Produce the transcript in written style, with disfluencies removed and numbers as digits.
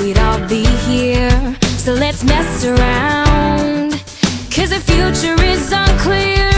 we'd all be here. So let's mess around, 'cause the future is unclear.